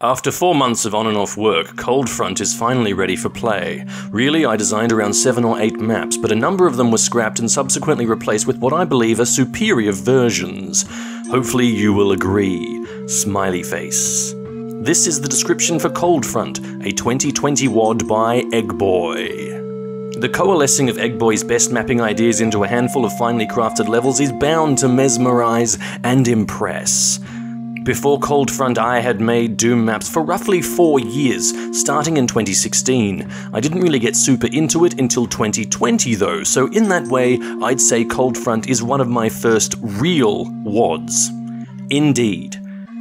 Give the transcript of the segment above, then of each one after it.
After 4 months of on and off work, Cold Front is finally ready for play. Really, I designed around 7 or 8 maps, but a number of them were scrapped and subsequently replaced with what I believe are superior versions. Hopefully you will agree. Smiley face. This is the description for Cold Front, a 2020 WAD by Eggboy. The coalescing of Eggboy's best mapping ideas into a handful of finely crafted levels is bound to mesmerize and impress. Before Cold Front, I had made Doom maps for roughly 4 years, starting in 2016. I didn't really get super into it until 2020 though, so in that way, I'd say Cold Front is one of my first real WADs. Indeed.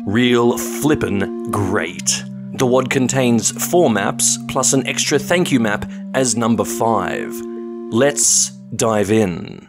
Real flippin' great. The WAD contains 4 maps, plus an extra thank you map as number 5. Let's dive in.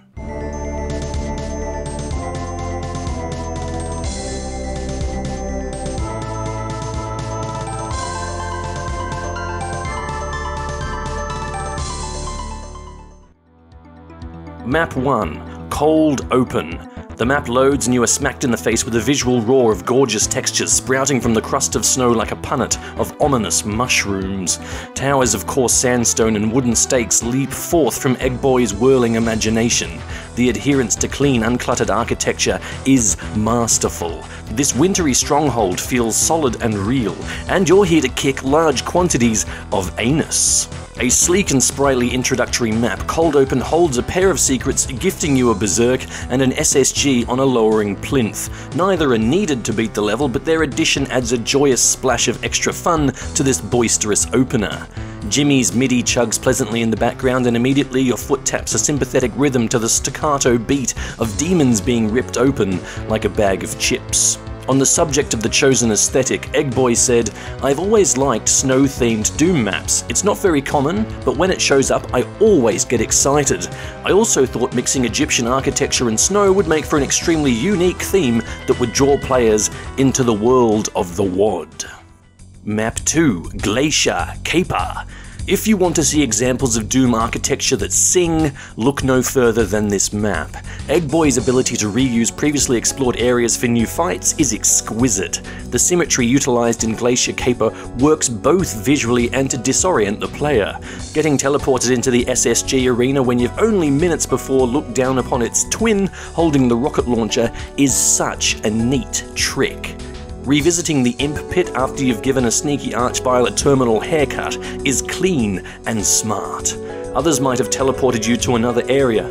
Map 1, Cold Open. The map loads and you are smacked in the face with a visual roar of gorgeous textures sprouting from the crust of snow like a punnet of ominous mushrooms. Towers of coarse sandstone and wooden stakes leap forth from Eggboy's whirling imagination. The adherence to clean, uncluttered architecture is masterful. This wintry stronghold feels solid and real, and you're here to kick large quantities of anus. A sleek and sprightly introductory map, Cold Open holds a pair of secrets, gifting you a berserk and an SSG on a lowering plinth. Neither are needed to beat the level, but their addition adds a joyous splash of extra fun to this boisterous opener. Jimmy's MIDI chugs pleasantly in the background, and immediately your foot taps a sympathetic rhythm to the staccato beat of demons being ripped open like a bag of chips. On the subject of the chosen aesthetic, Eggboy said, "I've always liked snow-themed Doom maps. It's not very common, but when it shows up, I always get excited. I also thought mixing Egyptian architecture and snow would make for an extremely unique theme that would draw players into the world of the WAD." Map 2, Glacier Caper. If you want to see examples of Doom architecture that sing, look no further than this map. Eggboy's ability to reuse previously explored areas for new fights is exquisite. The symmetry utilised in Glacier Caper works both visually and to disorient the player. Getting teleported into the SSG arena when you've only minutes before looked down upon its twin holding the rocket launcher is such a neat trick. Revisiting the Imp Pit after you've given a sneaky Arch-Violet terminal haircut is clean and smart. Others might have teleported you to another area.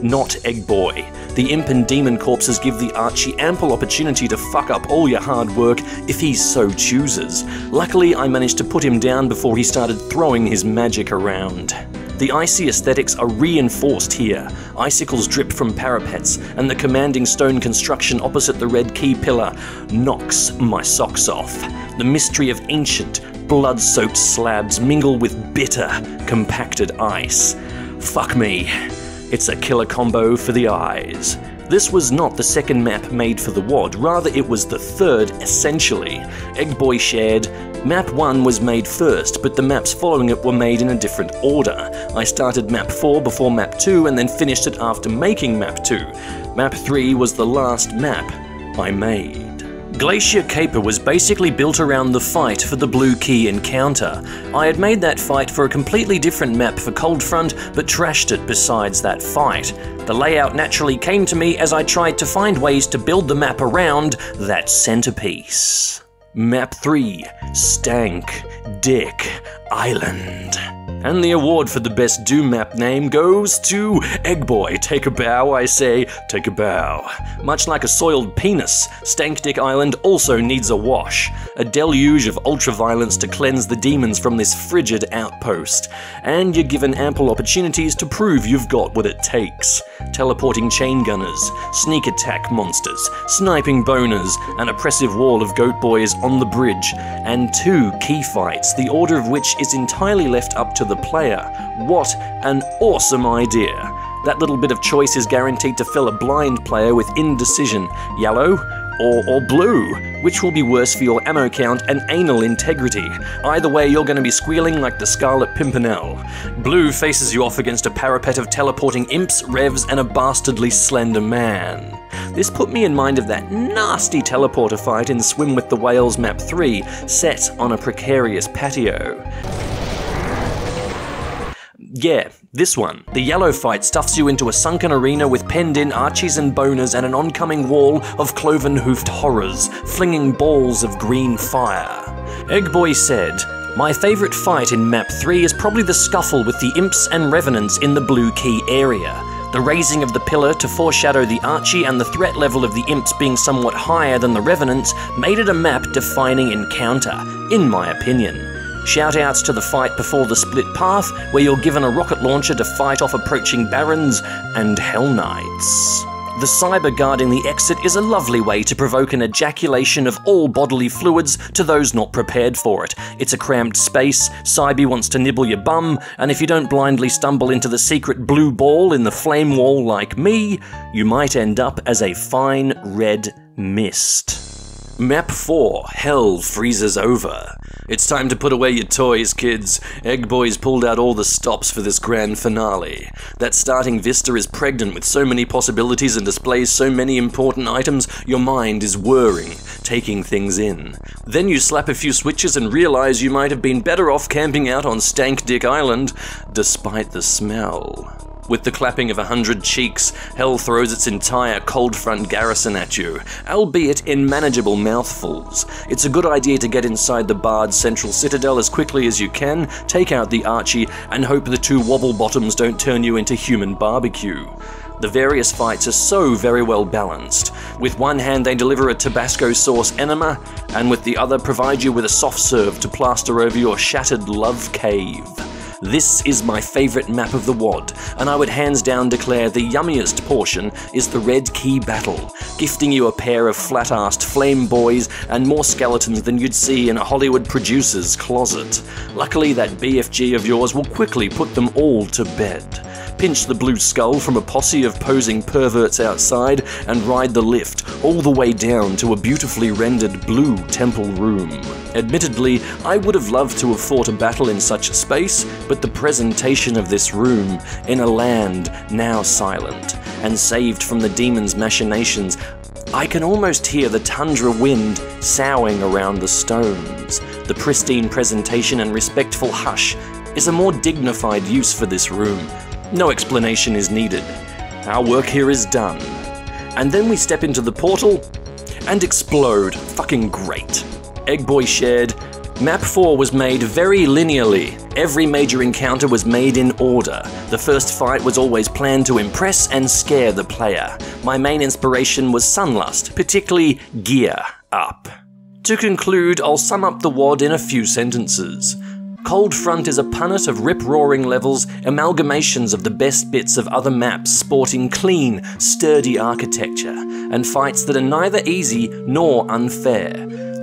Not Eggboy. The Imp and Demon corpses give the Archie ample opportunity to fuck up all your hard work if he so chooses. Luckily, I managed to put him down before he started throwing his magic around. The icy aesthetics are reinforced here. Icicles drip from parapets, and the commanding stone construction opposite the red key pillar knocks my socks off. The mystery of ancient, blood-soaked slabs mingle with bitter, compacted ice. Fuck me. It's a killer combo for the eyes. This was not the second map made for the WAD, rather it was the third, essentially. Eggboy shared, "Map 1 was made first, but the maps following it were made in a different order. I started map 4 before map 2 and then finished it after making map 2. Map 3 was the last map I made." Glacier Caper was basically built around the fight for the Blue Key encounter. I had made that fight for a completely different map for Cold Front, but trashed it besides that fight. The layout naturally came to me as I tried to find ways to build the map around that centerpiece. Map 3, Stank Dick Island. And the award for the best Doom map name goes to Eggboy. Take a bow, I say, take a bow. Much like a soiled penis, Stank Dick Island also needs a wash. A deluge of ultra-violence to cleanse the demons from this frigid outpost. And you're given ample opportunities to prove you've got what it takes. Teleporting chain gunners, sneak attack monsters, sniping boners, an oppressive wall of goat boys on the bridge, and 2 key fights, the order of which is entirely left up to the player. What an awesome idea! That little bit of choice is guaranteed to fill a blind player with indecision. Yellow or blue, which will be worse for your ammo count and anal integrity. Either way, you're going to be squealing like the Scarlet Pimpernel. Blue faces you off against a parapet of teleporting imps, revs, and a bastardly slender man. This put me in mind of that nasty teleporter fight in Swim with the Whales Map 3, set on a precarious patio. Yeah, this one. The yellow fight stuffs you into a sunken arena with penned-in archies and boners and an oncoming wall of cloven-hoofed horrors, flinging balls of green fire. Eggboy said, "My favourite fight in Map 3 is probably the scuffle with the imps and revenants in the Blue Key area. The raising of the pillar to foreshadow the Archie and the threat level of the imps being somewhat higher than the revenants made it a map-defining encounter, in my opinion. Shoutouts to the fight before the split path, where you're given a rocket launcher to fight off approaching barons and hell knights. The cyber guarding the exit is a lovely way to provoke an ejaculation of all bodily fluids to those not prepared for it. It's a cramped space, Cybe wants to nibble your bum, and if you don't blindly stumble into the secret blue ball in the flame wall like me, you might end up as a fine red mist." Map 4, Hell Freezes Over. It's time to put away your toys, kids. Eggboy's pulled out all the stops for this grand finale. That starting vista is pregnant with so many possibilities and displays so many important items, your mind is whirring, taking things in. Then you slap a few switches and realize you might have been better off camping out on Stank Dick Island, despite the smell. With the clapping of 100 cheeks, Hell throws its entire Cold Front garrison at you, albeit in manageable mouthfuls. It's a good idea to get inside the barred central citadel as quickly as you can, take out the Archie, and hope the two wobble bottoms don't turn you into human barbecue. The various fights are so very well balanced. With one hand they deliver a Tabasco sauce enema, and with the other provide you with a soft serve to plaster over your shattered love cave. This is my favourite map of the WAD, and I would hands down declare the yummiest portion is the Red Key Battle, gifting you a pair of flat-assed flame boys and more skeletons than you'd see in a Hollywood producer's closet. Luckily, that BFG of yours will quickly put them all to bed. Pinch the blue skull from a posse of posing perverts outside and ride the lift all the way down to a beautifully rendered blue temple room. Admittedly, I would have loved to have fought a battle in such a space, but the presentation of this room, in a land now silent and saved from the demon's machinations, I can almost hear the tundra wind soughing around the stones. The pristine presentation and respectful hush is a more dignified use for this room. No explanation is needed. Our work here is done. And then we step into the portal and explode. Fucking great. Eggboy shared, Map 4 was made very linearly. Every major encounter was made in order. The first fight was always planned to impress and scare the player. My main inspiration was Sunlust, particularly Gear Up. To conclude, I'll sum up the WAD in a few sentences. Cold Front is a punnet of rip-roaring levels, amalgamations of the best bits of other maps sporting clean, sturdy architecture, and fights that are neither easy nor unfair.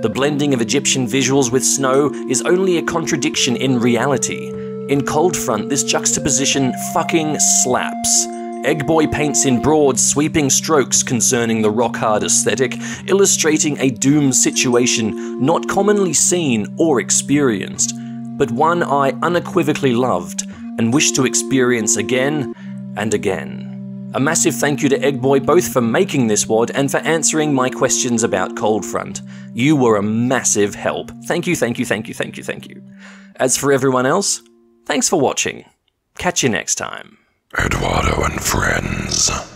The blending of Egyptian visuals with snow is only a contradiction in reality. In Cold Front, this juxtaposition fucking slaps. Eggboy paints in broad, sweeping strokes concerning the rock-hard aesthetic, illustrating a doomed situation not commonly seen or experienced, but one I unequivocally loved and wish to experience again and again. A massive thank you to Eggboy both for making this WAD and for answering my questions about Cold Front. You were a massive help. Thank you, thank you, thank you, thank you, thank you. As for everyone else, thanks for watching. Catch you next time. Eduardo and friends.